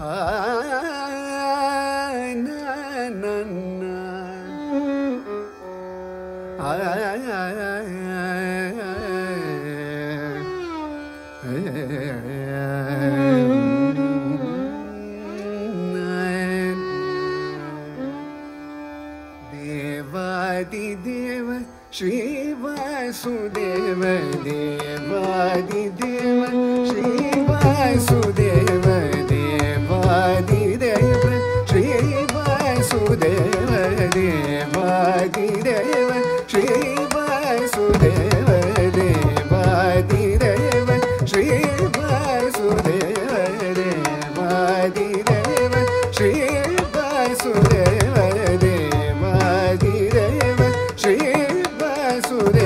Devadi Deva Shri Vasudeva Devadi Deva Shri Vasudeva Devadi Deva Shri Vasudeva Devadi Deva Shri Vasudeva Devadi Deva Shri Vasudeva Devadi Deva Shri Vasudeva Devadi Deva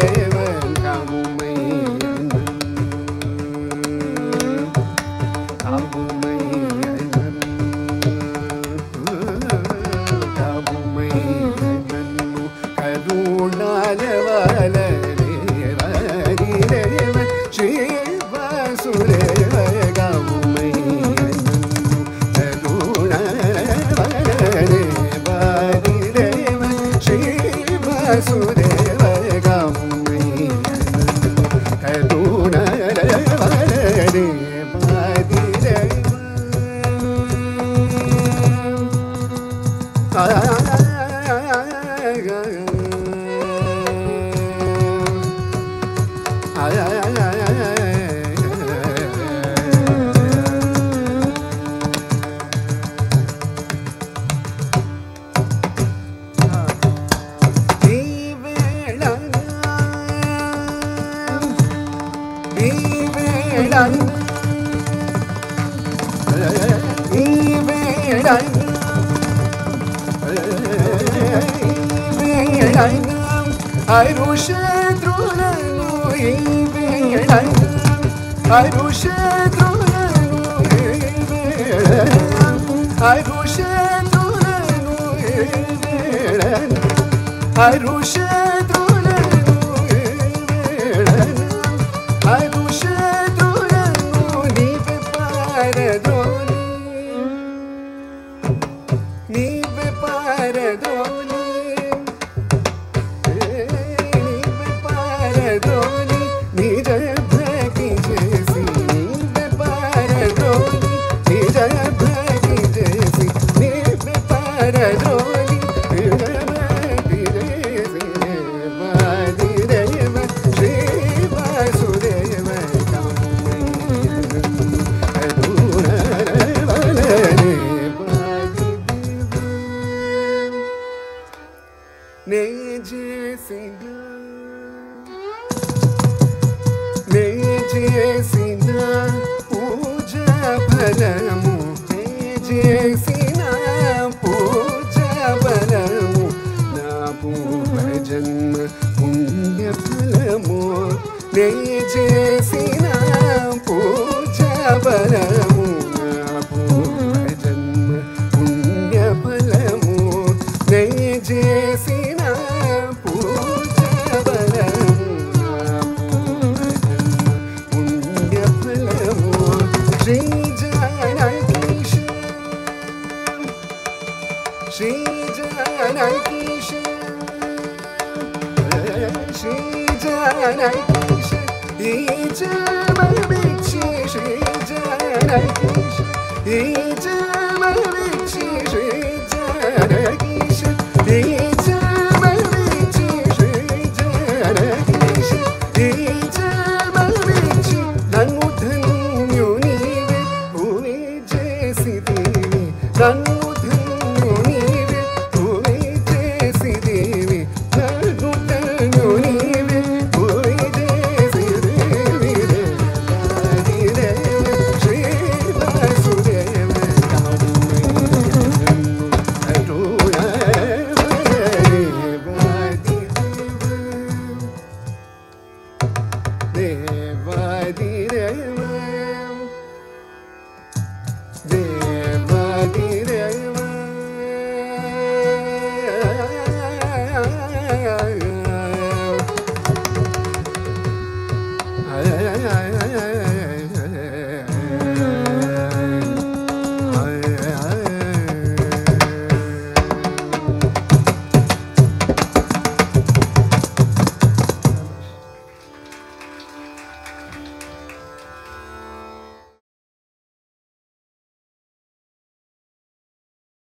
He just